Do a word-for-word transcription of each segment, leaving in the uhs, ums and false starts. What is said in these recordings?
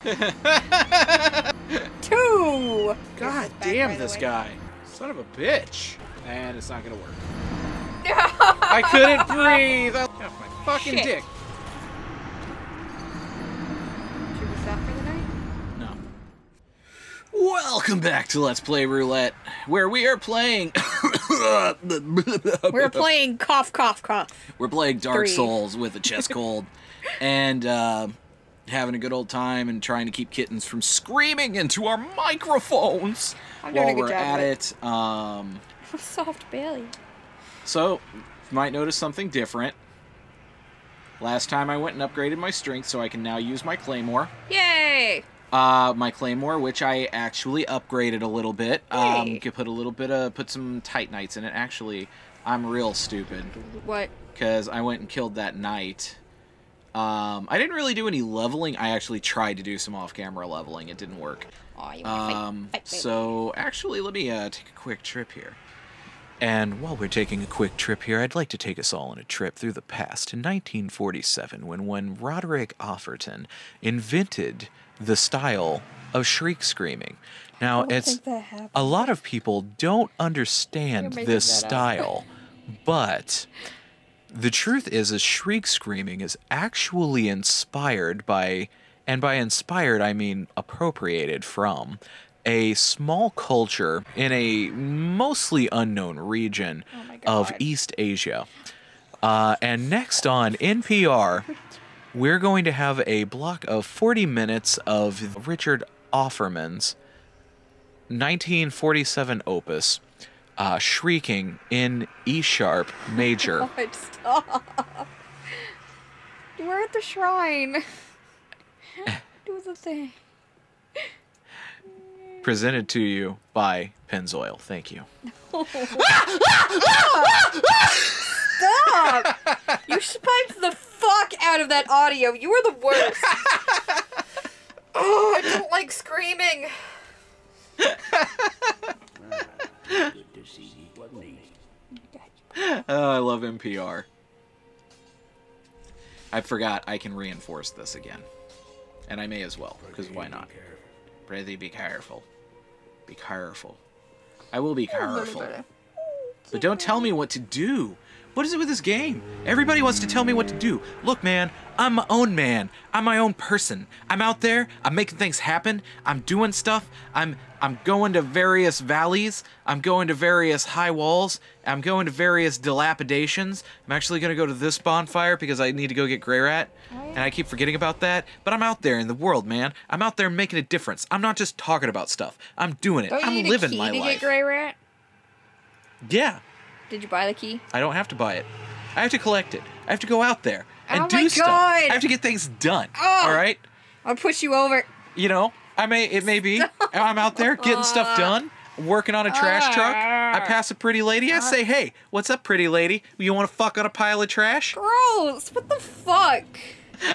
Two! God damn this guy. Son of a bitch. And it's not gonna work. No! I couldn't breathe! I got off my fucking Shit. dick. Should we stop for the night? No. Welcome back to Let's Play Roulette, where we are playing... We're playing cough, cough, cough. We're playing Dark Three. Souls with a chest cold. And, uh... having a good old time and trying to keep kittens from screaming into our microphones I'm doing while a good we're job at it. it. Um, Soft belly. So, you might notice something different. Last time I went and upgraded my strength, so I can now use my claymore. Yay! Uh, my claymore, which I actually upgraded a little bit. Yay. Um, you could put a little bit of, put some titanites in it. Actually, I'm real stupid. What? Because I went and killed that knight. Um, I didn't really do any leveling. I actually tried to do some off-camera leveling. It didn't work. Oh, you wanna um, fight, fight, fight. So, actually, let me uh, take a quick trip here. And while we're taking a quick trip here, I'd like to take us all on a trip through the past to nineteen forty-seven, when when Roderick Offerton invented the style of shriek screaming. Now, it's a lot of people don't understand this style, but... the truth is, is shriek screaming is actually inspired by, and by inspired I mean appropriated from, a small culture in a mostly unknown region oh of East Asia. Uh, and next on N P R, we're going to have a block of forty minutes of Richard Offerman's nineteen forty-seven opus, Uh, shrieking in E sharp major. God, stop. We're at the shrine. Do the thing. Presented to you by Penzoil. Thank you. No. Stop! You spiked the fuck out of that audio. You are the worst. Oh, I don't like screaming. Oh, I love N P R. I forgot I can reinforce this again. And I may as well, because why not? Brady, be careful. Be careful. I will be careful. But don't tell me what to do. What is it with this game? Everybody wants to tell me what to do. Look, man, I'm my own man. I'm my own person. I'm out there. I'm making things happen. I'm doing stuff. I'm I'm going to various valleys. I'm going to various high walls. I'm going to various dilapidations. I'm actually going to go to this bonfire because I need to go get Greirat, and I keep forgetting about that. But I'm out there in the world, man. I'm out there making a difference. I'm not just talking about stuff. I'm doing it. Don't I'm you need living a key my to life. Get Greirat? Yeah. Did you buy the key? I don't have to buy it. I have to collect it. I have to go out there and oh do my stuff. God. I have to get things done. Oh, all right? I'll push you over. You know, I may it may be I'm out there getting stuff done, working on a trash uh, truck. I pass a pretty lady. I say, "Hey, what's up, pretty lady? You want to fuck on a pile of trash?" Gross. What the fuck?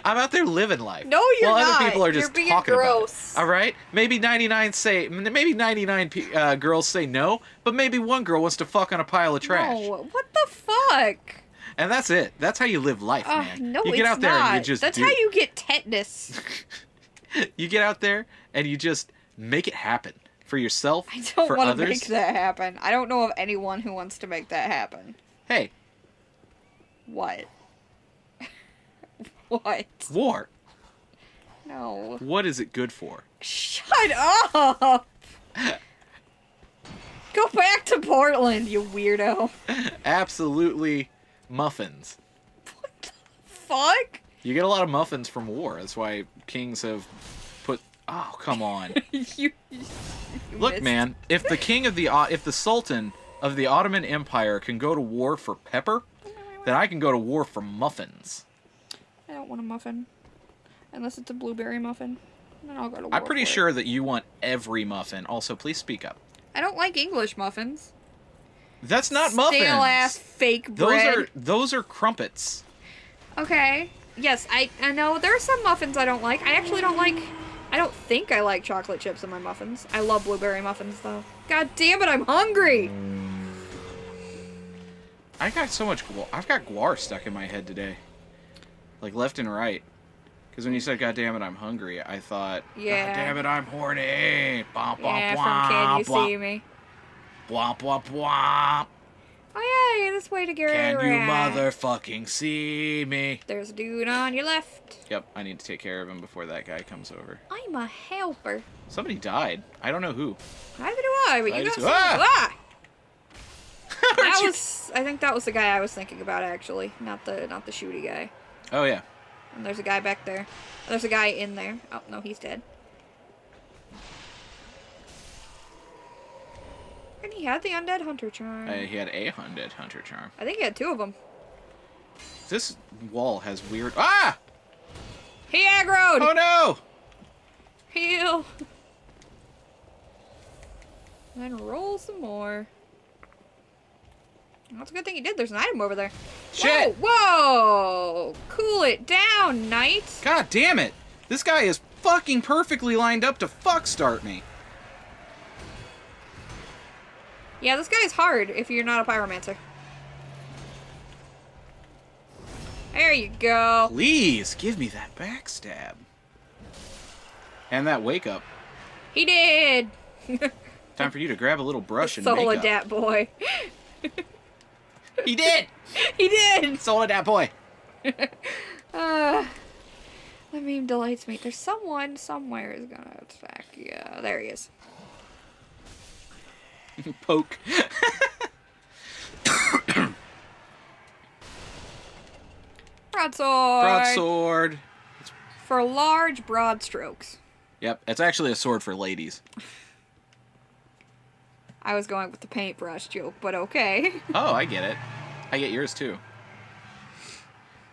I'm out there living life. No, you're well, not. Well, other people are just you're being talking gross. About it. All right? Maybe ninety-nine say maybe ninety-nine uh, girls say no, but maybe one girl wants to fuck on a pile of trash. No, what the fuck? And that's it. That's how you live life, uh, man. No, you get it's out there not. And you just That's do. How you get tetanus. You get out there and you just make it happen for yourself, I don't for others. Make that happen. I don't know of anyone who wants to make that happen. Hey. What? What? War. No. What is it good for? Shut up! Go back to Portland, you weirdo. Absolutely muffins. What the fuck? You get a lot of muffins from war. That's why kings have put... Oh, come on. you, you Look, missed. man, if the king of the... If the sultan of the Ottoman Empire can go to war for pepper, then I can go to war for muffins. I don't want a muffin. Unless it's a blueberry muffin. Then I'll go to war I'm pretty sure it. that you want every muffin. Also, please speak up. I don't like English muffins. That's not Stale muffins. Stale-ass fake bread. Those are, those are crumpets. Okay. Yes, I, I know. There are some muffins I don't like. I actually don't like... I don't think I like chocolate chips in my muffins. I love blueberry muffins, though. God damn it, I'm hungry! I got so much... I've got guar stuck in my head today. Like, left and right. Because when you said, God damn it, I'm hungry, I thought, yeah. God damn it, I'm horny. Blah, blah, yeah, blah, from Can You blah. See Me? Blah, blah, blah. Oh, yeah, you're this way to Greirat. Can you motherfucking see me? There's a dude on your left. Yep, I need to take care of him before that guy comes over. I'm a helper. Somebody died. I don't know who. Neither do I, but I you got someone. Ah! That you... was, I think that was the guy I was thinking about, actually. Not the, not the shooty guy. Oh, yeah. And there's a guy back there. There's a guy in there. Oh, no, he's dead. And he had the undead hunter charm. Uh, he had a undead hunter charm. I think he had two of them. This wall has weird... Ah! He aggroed! Oh no! Heal! And then roll some more. That's a good thing he did. There's an item over there. Shit! Whoa! Whoa! Cool it down, knight! God damn it! This guy is fucking perfectly lined up to fuck start me. Yeah, this guy's hard if you're not a pyromancer. There you go. Please give me that backstab. And that wake up. He did. Time for you to grab a little brush and make up. Soladat boy. He did. He did. Soladat boy. uh, that meme delights me. There's someone somewhere is gonna attack you. Yeah, there he is. Poke. Broadsword. Broadsword. For large, broad strokes. Yep, it's actually a sword for ladies. I was going with the paintbrush joke, but okay. Oh, I get it. I get yours too.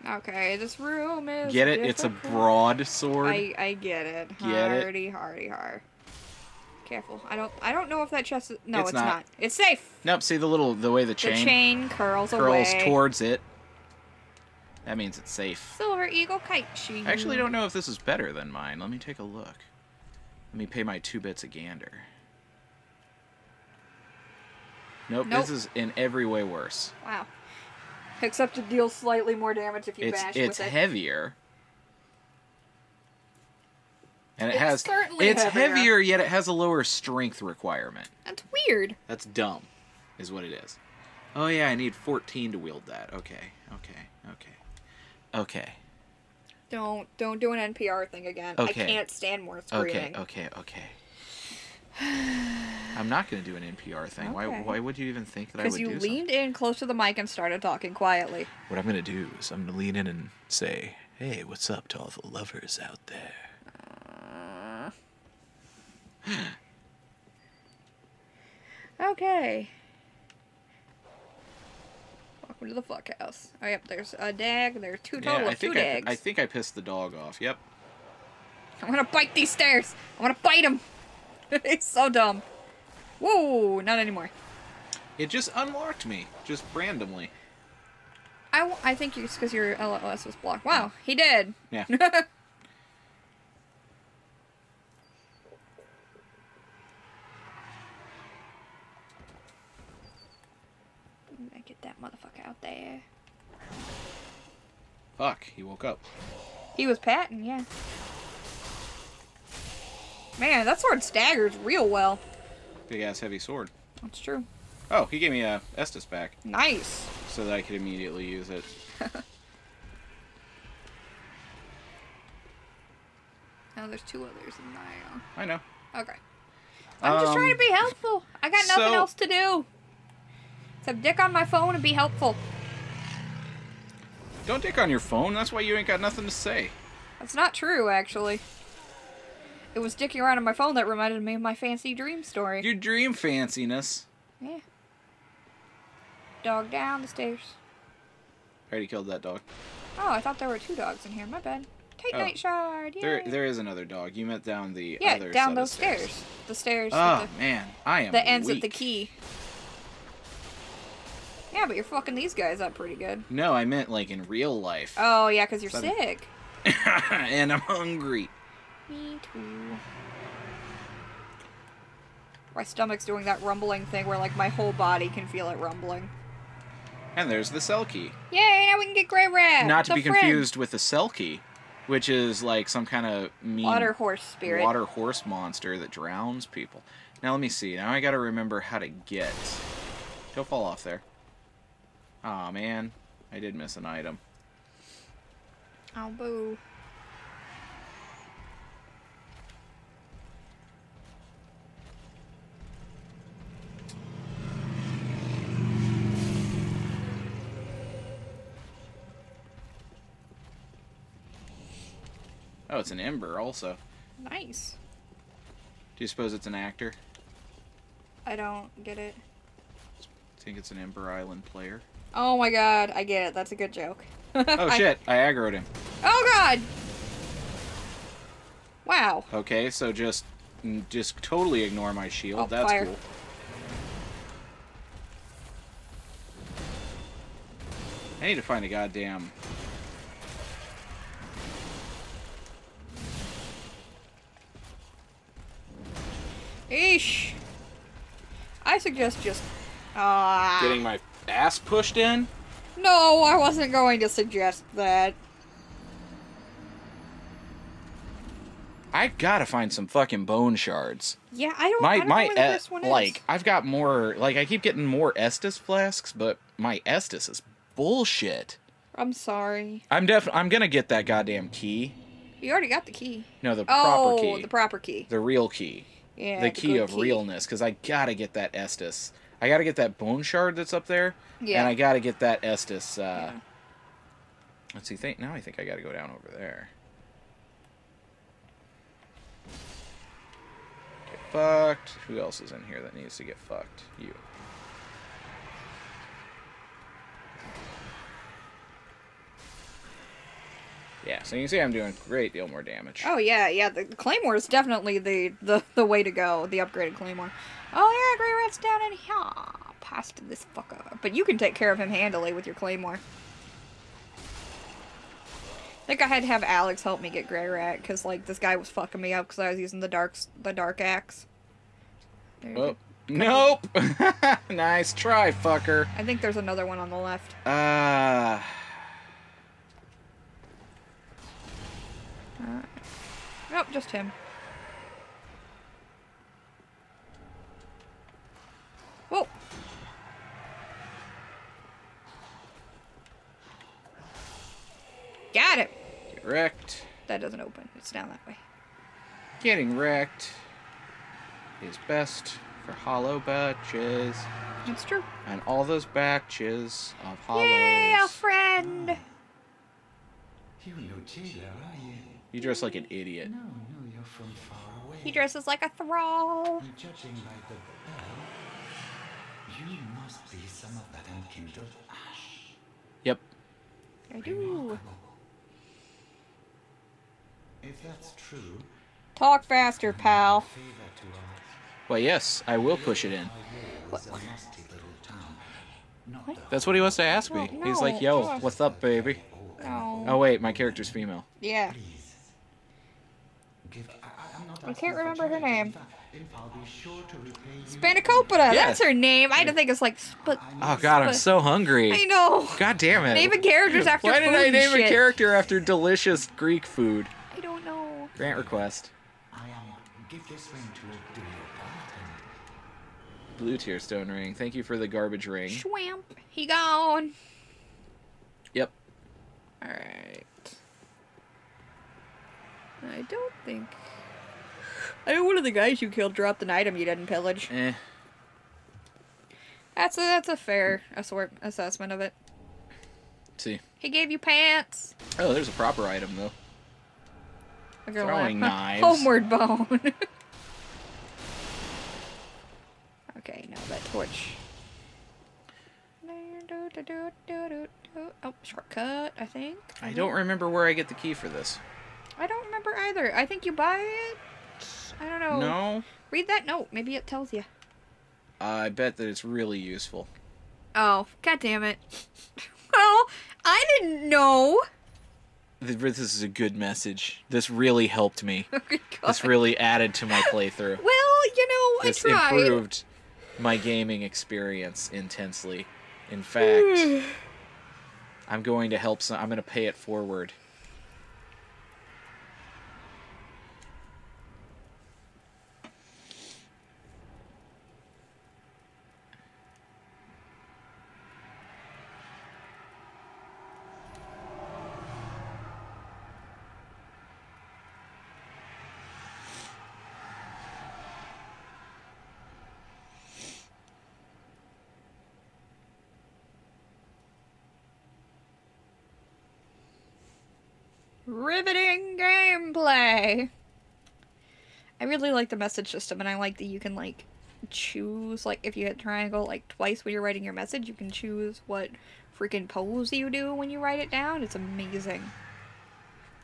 Okay, this room is. Get it? Difficult. It's a broadsword. I, I get it. Get hardy, it? hardy, hard. Careful. I don't. I don't know if that chest. Is, no, it's, it's not. not. It's safe. Nope. See the little. The way the chain. The chain curls, curls away. Curls towards it. That means it's safe. Silver eagle kite sheet. I actually don't know if this is better than mine. Let me take a look. Let me pay my two bits a gander. Nope. Nope. This is in every way worse. Wow. Except it deals slightly more damage if you it's, bash it's with it. It's heavier. And it it's has certainly it's heavier. heavier, yet it has a lower strength requirement. That's weird. That's dumb, is what it is. Oh yeah, I need fourteen to wield that. Okay, okay, okay, okay. Don't don't do an N P R thing again. Okay. I can't stand more screaming. Okay, okay, okay. I'm not gonna do an N P R thing. Okay. Why why would you even think that I would do something? Because you leaned in close to the mic and started talking quietly. What I'm gonna do is I'm gonna lean in and say, "Hey, what's up to all the lovers out there?" Okay. Welcome to the fuck house. Oh, yep, there's a dag. There's two total yeah, of two dags. I, I think I pissed the dog off. Yep. I'm gonna bite these stairs. I'm gonna bite him. It's so dumb. Whoa, not anymore. It just unlocked me, just randomly. I, w I think it's because your L O S was blocked. Wow, he did. Yeah. That motherfucker out there. Fuck, he woke up. He was patting, yeah. Man, that sword staggers real well. Big ass heavy sword. That's true. Oh, he gave me a Estus back. Nice. So that I could immediately use it. Now there's two others in there. I know. Okay. I'm um, just trying to be helpful. I got nothing so... else to do. So dick on my phone and be helpful. Don't dick on your phone. That's why you ain't got nothing to say. That's not true, actually. It was dicking around on my phone that reminded me of my fancy dream story. Your dream fanciness. Yeah. Dog down the stairs. I already killed that dog. Oh, I thought there were two dogs in here. My bad. Tight oh. night shard. Yay. There, there is another dog. You meant down the yeah, other down set those of stairs. stairs. The stairs. Oh, with the, man. I am The ends weak. At the key. Yeah, but you're fucking these guys up pretty good. No, I meant like in real life. Oh, yeah, because you're so sick. And I'm hungry. Me too. My stomach's doing that rumbling thing where like my whole body can feel it rumbling. And there's the Selkie. Yay, now we can get Greirat. Not to be friend. confused with the Selkie, which is like some kind of mean water horse spirit, water horse monster that drowns people. Now let me see. Now I got to remember how to get. Don't fall off there. Aw, oh, man, I did miss an item. Oh, boo. Oh, it's an ember also. Nice. Do you suppose it's an actor? I don't get it. I think it's an Ember Island player. Oh my god, I get it. That's a good joke. Oh shit, I aggroed him. Oh god! Wow. Okay, so just just totally ignore my shield. Oh, that's fire. Cool. I need to find a goddamn... Eesh. I suggest just uh, getting my ass pushed in? No, I wasn't going to suggest that. I gotta find some fucking bone shards. Yeah, I don't, my, I don't my know where this one is. Like, I've got more, like, I keep getting more Estus flasks, but my Estus is bullshit. I'm sorry. I'm def- I'm gonna get that goddamn key. You already got the key. No, the oh, proper key. Oh, the proper key. The real key. Yeah, the key of key. realness, because I gotta get that Estus. I gotta get that bone shard that's up there, yeah. and I gotta get that Estus. Uh, yeah. Let's see. Think now. I think I gotta go down over there. Get fucked. Who else is in here that needs to get fucked? You. Yeah, so you can see I'm doing a great deal more damage. Oh, yeah, yeah, the Claymore is definitely the, the, the way to go, the upgraded Claymore. Oh, yeah, Grey Rat's down in here. Past this fucker. But you can take care of him handily with your Claymore. I think I had to have Alex help me get Grey Rat, because, like, this guy was fucking me up because I was using the dark, the dark axe. Oh, nope! Nice try, fucker. I think there's another one on the left. Uh... Uh, nope, just him. Whoa! Got it! Get wrecked. That doesn't open. It's down that way. Getting wrecked is best for hollow batches. That's true. And all those batches of hollows. Yay, our friend! You no jailer, are you? You dress like an idiot. No, no, you're from far away. He dresses like a thrall. You're judging by the bell. You must be some of that unkindled ash. Yep. I do. If that's true. Talk faster, pal. Well, yes, I will push it in. What? What? That's what he wants to ask me. No, no, he's like, yo, no. What's up, baby? No. Oh, wait, my character's female. Yeah. I can't remember her name. Spanakopita, yes. That's her name. I had to think it's like Sp Oh god, I'm so hungry. I know. God damn it. Name a characters after Why food did I name shit? a character after delicious Greek food? I don't know. Grant request. I am give this ring to a Blue Tear Stone ring. Thank you for the garbage ring. Schwamp. He gone. Yep. Alright. I don't think... I know one of the guys you killed dropped an item you didn't pillage. Eh. That's a, that's a fair assort assessment of it. Let's see. He gave you pants. Oh, there's a proper item, though. Throwing knives. Homeward bone. Okay, now that torch. Oh, shortcut, I think. I don't remember where I get the key for this. I don't remember either. I think you buy it. I don't know. No. Read that note. Maybe it tells you. Uh, I bet that it's really useful. Oh, god damn it. Well, I didn't know. This is a good message. This really helped me. Oh, this really added to my playthrough. Well, you know, this I tried. This improved my gaming experience intensely. In fact, I'm going to help some... I'm going to pay it forward. Riveting gameplay! I really like the message system, and I like that you can, like, choose, like, if you hit triangle, like, twice when you're writing your message, you can choose what freaking pose you do when you write it down. It's amazing.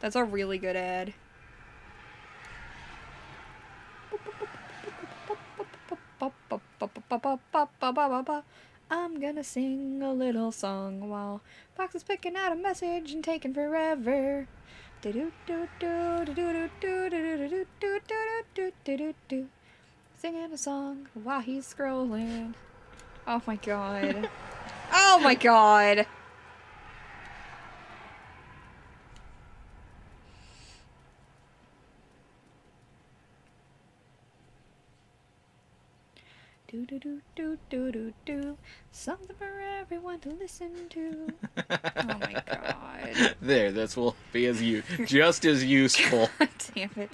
That's a really good ad. I'm gonna sing a little song while Fox is picking out a message and taking forever. Singing a song while he's scrolling. Oh my god. Oh my god! Do do do do do do do. Something for everyone to listen to. Oh my god. There, this will be as you just as useful. God damn it.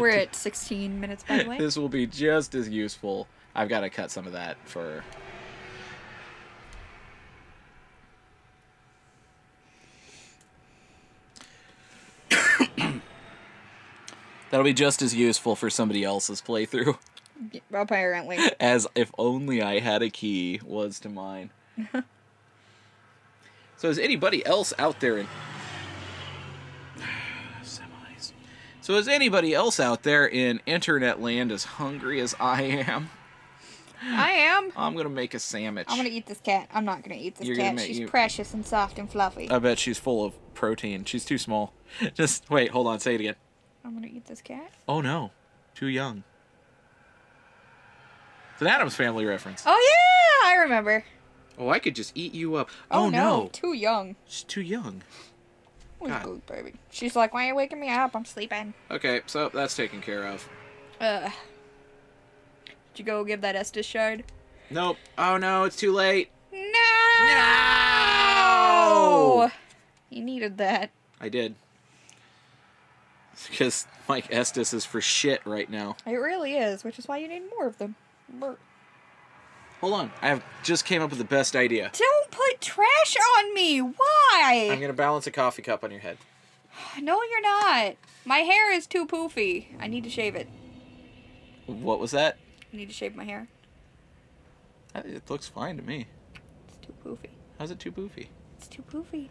We're at sixteen minutes, by the way. This will be just as useful. I've got to cut some of that for. That'll be just as useful for somebody else's playthrough. Apparently. As if only I had a key was to mine. So is anybody else out there in... Semis. So is anybody else out there in internet land as hungry as I am? I am. I'm going to make a sandwich. I'm going to eat this cat. I'm not going to eat this You're cat. Make, she's you... precious and soft and fluffy. I bet she's full of protein. She's too small. Just, wait, hold on, say it again. I'm going to eat this cat. Oh, no. Too young. It's an Addams Family reference. Oh, yeah! I remember. Oh, I could just eat you up. Oh, oh no. no. Too young. She's too young. God. Good, baby. She's like, why are you waking me up? I'm sleeping. Okay, so that's taken care of. Uh, Did you go give that Estus shard? Nope. Oh, no. It's too late. No! No! You needed that. I did. Because Mike Estus is for shit right now. It really is, which is why you need more of them. Hold on. I have just came up with the best idea. Don't put trash on me. Why? I'm going to balance a coffee cup on your head. No, you're not. My hair is too poofy. I need to shave it. What was that? I need to shave my hair. It looks fine to me. It's too poofy. How's it too poofy? It's too poofy.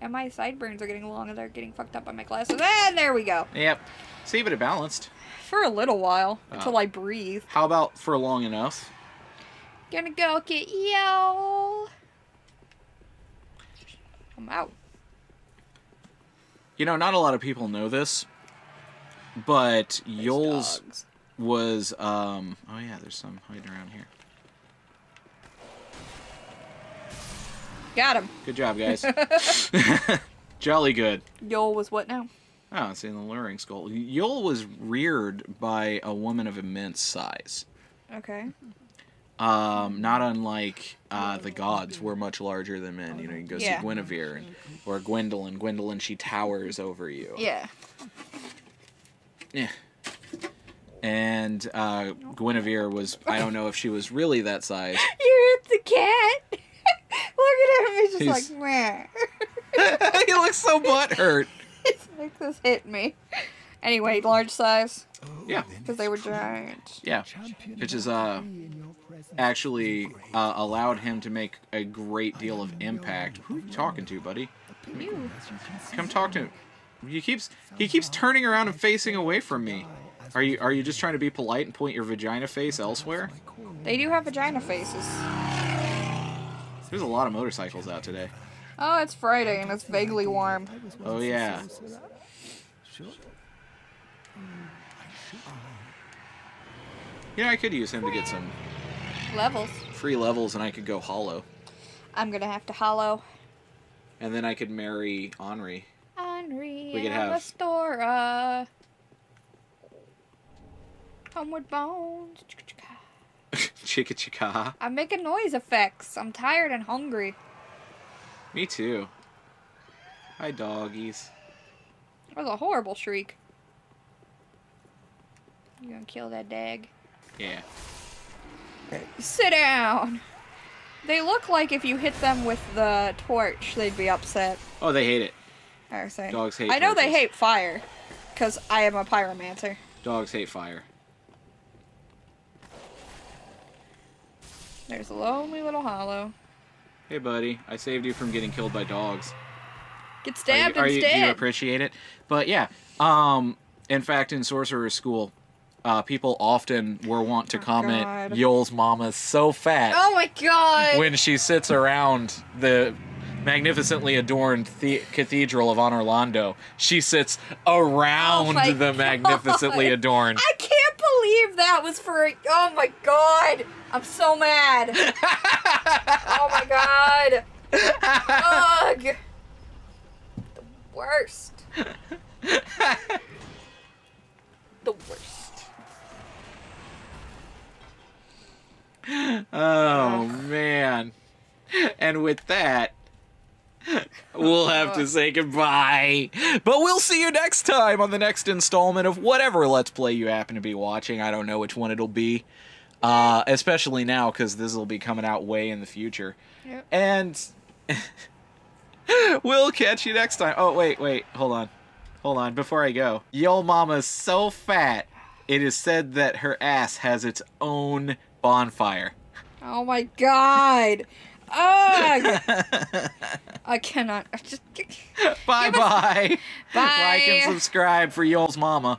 And my sideburns are getting long and they're getting fucked up by my glasses. And there we go. Yep. See, but it balanced. For a little while. Uh, until I breathe. How about for long enough? Gonna go get Yoel. I'm out. You know, not a lot of people know this, but there's Yoel's dogs. was... Um, oh yeah, there's some hiding around here. Got him. Good job, guys. Jolly good. Yoel was what now? Oh, it's in the luring skull. Yoel was reared by a woman of immense size. Okay. Um, not unlike uh, the gods were much larger than men. You know, you can go yeah. see Gwynevere and, or Gwendolyn. Gwendolyn, she towers over you. Yeah. Yeah. And uh, Gwynevere was, I don't know if she was really that size. You hit the cat. Look at him, he's just he's... like, meh. He looks so butthurt. It's like this hit me. Anyway, large size. Yeah. Because they were giant. Yeah. Which is, uh, actually uh, allowed him to make a great deal of impact. Who are you talking to, buddy? You. Come talk to him. He keeps, he keeps turning around and facing away from me. Are you, are you just trying to be polite and point your vagina face elsewhere? They do have vagina faces. There's a lot of motorcycles out today. Oh, it's Friday and it's vaguely warm. Oh, yeah. You know, I could use him to get some... levels. Free levels, and I could go hollow. I'm gonna have to hollow. And then I could marry Henri. Henri we could have... Astora. Homeward bones. Chicka chicka. I'm making noise effects. I'm tired and hungry. Me too. Hi, doggies. That was a horrible shriek. You gonna kill that dag? Yeah. Okay. Sit down! They look like if you hit them with the torch, they'd be upset. Oh, they hate it. I was saying. Dogs hate I know torches. They hate fire, because I am a pyromancer. Dogs hate fire. There's a lonely little hollow. Hey, buddy. I saved you from getting killed by dogs. Get stabbed are you, are instead. You, do you appreciate it? But, yeah. Um, in fact, in Sorcerer's School, uh, people often were wont to oh comment, God. Yoel's mama's so fat. Oh, my God. When she sits around the magnificently adorned the Cathedral of Anor Londo, she sits around oh the magnificently God. Adorned. I can't believe that was for... Oh, my God. I'm so mad. Oh, my God. Ugh. The worst. The worst. Oh, ugh. Man. And with that, we'll have to say goodbye. But we'll see you next time on the next installment of whatever Let's Play you happen to be watching. I don't know which one it'll be. Uh, especially now, because this will be coming out way in the future. Yep. And we'll catch you next time. Oh, wait, wait. Hold on. Hold on. Before I go. Yo, mama's so fat, it is said that her ass has its own bonfire. Oh, my God. Ugh. I cannot. Bye-bye. Bye. Like and subscribe for Yoel's mama.